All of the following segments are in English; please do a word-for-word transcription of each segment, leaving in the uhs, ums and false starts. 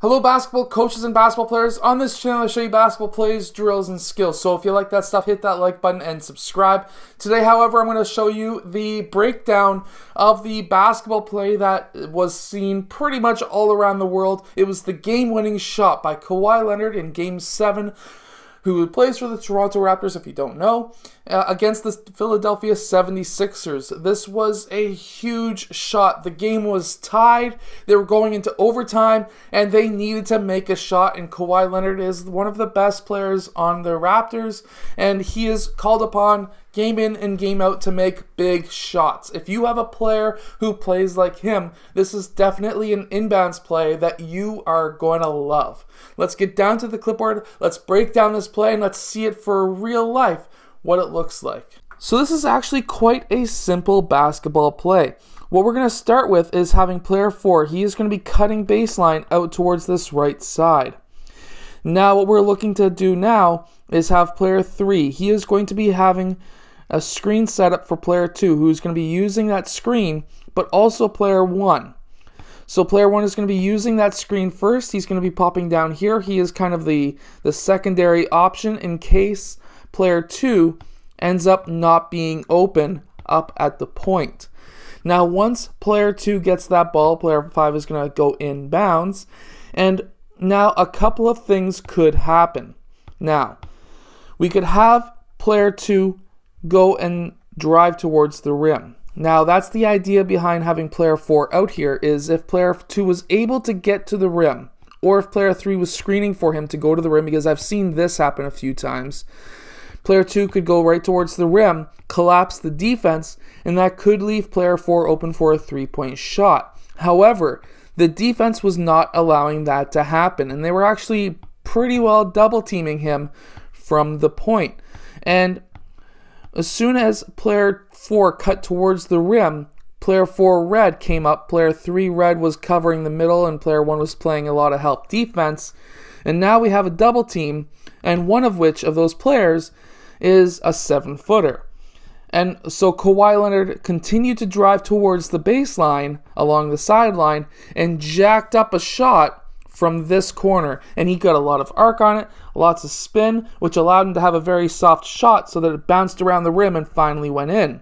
Hello basketball coaches and basketball players. On this channel I show you basketball plays, drills, and skills. So if you like that stuff, hit that like button and subscribe. Today, however, I'm going to show you the breakdown of the basketball play that was seen pretty much all around the world. It was the game-winning shot by Kawhi Leonard in Game seven, who plays for the Toronto Raptors, if you don't know, uh, against the Philadelphia seventy-sixers. This was a huge shot. The game was tied. They were going into overtime, and they needed to make a shot, and Kawhi Leonard is one of the best players on the Raptors, and he is called upon game in and game out to make big shots. If you have a player who plays like him, this is definitely an inbounds play that you are going to love. Let's get down to the clipboard, let's break down this play, and let's see it for real life, what it looks like. So this is actually quite a simple basketball play. What we're going to start with is having player four. He is going to be cutting baseline out towards this right side. Now what we're looking to do now is have player three. He is going to be having a screen setup for player two, who's going to be using that screen, but also player one. So player one is going to be using that screen first. He's going to be popping down here. He is kind of the, the secondary option in case player two ends up not being open up at the point. Now once player two gets that ball, player five is going to go inbounds, and now a couple of things could happen. Now we could have player two go and drive towards the rim. Now that's the idea behind having player four out here, is if player two was able to get to the rim, or if player three was screening for him to go to the rim, because I've seen this happen a few times, player two could go right towards the rim, collapse the defense, and that could leave player four open for a three-point shot. However, the defense was not allowing that to happen, and they were actually pretty well double-teaming him from the point. And as soon as player four cut towards the rim, player four red came up, player three red was covering the middle, and player one was playing a lot of help defense. And now we have a double team, and one of which of those players is a seven-footer. And so Kawhi Leonard continued to drive towards the baseline along the sideline and jacked up a shot from this corner, and he got a lot of arc on it, lots of spin, which allowed him to have a very soft shot so that it bounced around the rim and finally went in.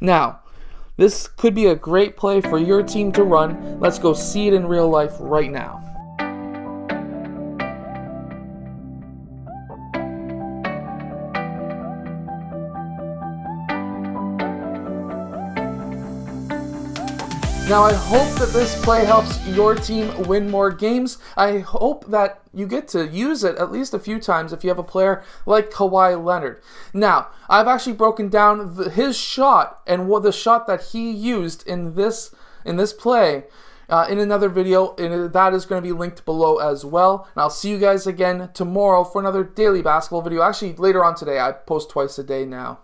Now, this could be a great play for your team to run. Let's go see it in real life right now. Now I hope that this play helps your team win more games. I hope that you get to use it at least a few times if you have a player like Kawhi Leonard. Now, I've actually broken down the, his shot and what the shot that he used in this in this play uh, in another video, and that is going to be linked below as well. And I'll see you guys again tomorrow for another daily basketball video. Actually, later on today, I post twice a day now.